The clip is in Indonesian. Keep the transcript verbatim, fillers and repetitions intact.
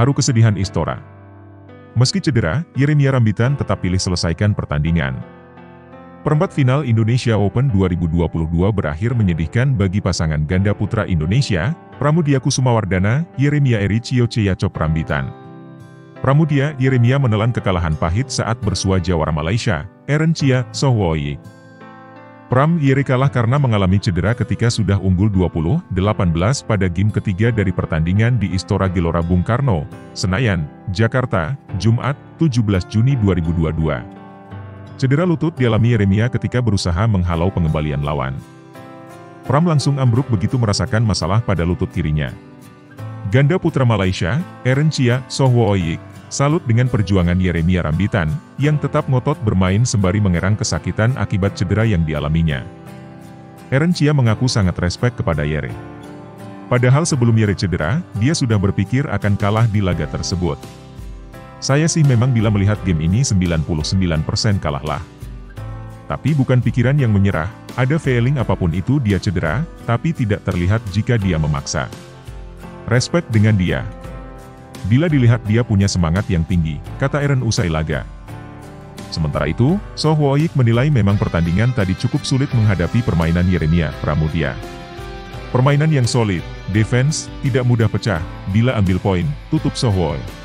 haru kesedihan Istora. Meski cedera, Yeremia Rambitan tetap pilih selesaikan pertandingan. Perempat final Indonesia Open dua ribu dua puluh dua berakhir menyedihkan bagi pasangan ganda putra Indonesia, Pramudya Kusumawardana, Yeremia Erich Yoche Yacob Rambitan. Pramudya Yeremia menelan kekalahan pahit saat bersua jawara Malaysia, Aaron Chia, Soh Wooi Yik. Pram Yere kalah karena mengalami cedera ketika sudah unggul dua puluh delapan belas pada game ketiga dari pertandingan di Istora Gelora Bung Karno, Senayan, Jakarta, Jumat, tujuh belas Juni dua ribu dua puluh dua. Cedera lutut dialami Yeremia ketika berusaha menghalau pengembalian lawan. Pram langsung ambruk begitu merasakan masalah pada lutut kirinya. Ganda putra Malaysia, Aaron Chia, Soh Wooi Yik salut dengan perjuangan Yeremia Rambitan, yang tetap ngotot bermain sembari mengerang kesakitan akibat cedera yang dialaminya. Aaron Chia mengaku sangat respek kepada Yere. Padahal sebelum Yere cedera, dia sudah berpikir akan kalah di laga tersebut. Saya sih memang bila melihat game ini sembilan puluh sembilan persen kalahlah. Tapi bukan pikiran yang menyerah, ada feeling apapun itu dia cedera, tapi tidak terlihat jika dia memaksa. Respek dengan dia. Bila dilihat dia punya semangat yang tinggi, kata Aaron usai laga. Sementara itu, Soh Wooi Yik menilai memang pertandingan tadi cukup sulit menghadapi permainan Yeremia Pramudya. Permainan yang solid, defense, tidak mudah pecah, bila ambil poin, tutup Soh Wooi.